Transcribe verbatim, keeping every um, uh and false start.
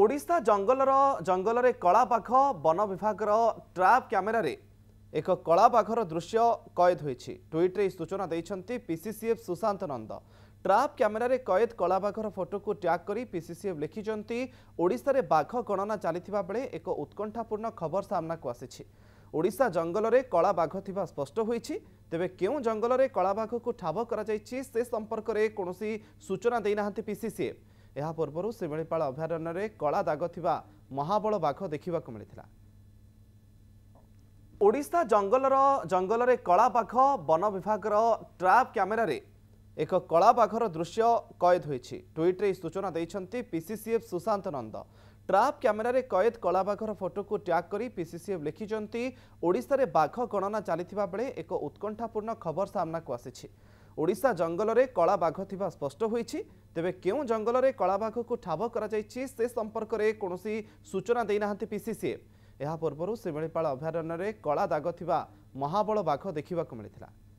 ओडिशा जंगलर जंगलरे कलापाख वन विभाग ट्रैप कैमेर एक कलापाखर दृश्य कैद होईछि। ट्वीट रे सूचना दैछन्ती PCCF Sushant Nanda. Trap camera कैद कलाबाघर फोटो को टैग कर पीसीसीएफ लिखिं ओडिशा बाघ गणना चलता बेले एक उत्कंठापूर्ण खबर सामना को आसी। ओडिशा जंगल में कलाबाघ थिबा स्पष्ट होईछि। तेबे क्यों जंगल में कलाबाघ को ठाब करा जायछि से संपर्क में कौन सूचना देना पीसीसीएफ। यह पूर्व सिमिलीपाल अभयारण्य में कला दाग थिबा महाबल बाघ देखा मिलता। ओडिशा जंगलर जंगलरे कलाबाघ वन विभाग ट्रैप कैमेर एक कलाबाघर दृश्य कैद होईछि। ट्वीट रे सूचना दैछन्ती PCCF Sushant Nanda. Trap camera कैद कलाबाघर फोटो को टैग कर पीसीसीएफ लिखिं ओडिशा रे बाघ गणना चलता बेले एक उत्कंठापूर्ण खबर सामना को आसी। ओडिशा जंगल में कलाबाघ थिबा स्पष्ट होईछि। तेबे क्यों जंगल में कलाबाघ को ठाब करा जायछि से संपर्क में कौन सूचना देना पीसीसीएफ। यह पूर्व सिमिलीपाल अभयारण्य में कला दाग थिबा महाबल बाघ देखा मिलता।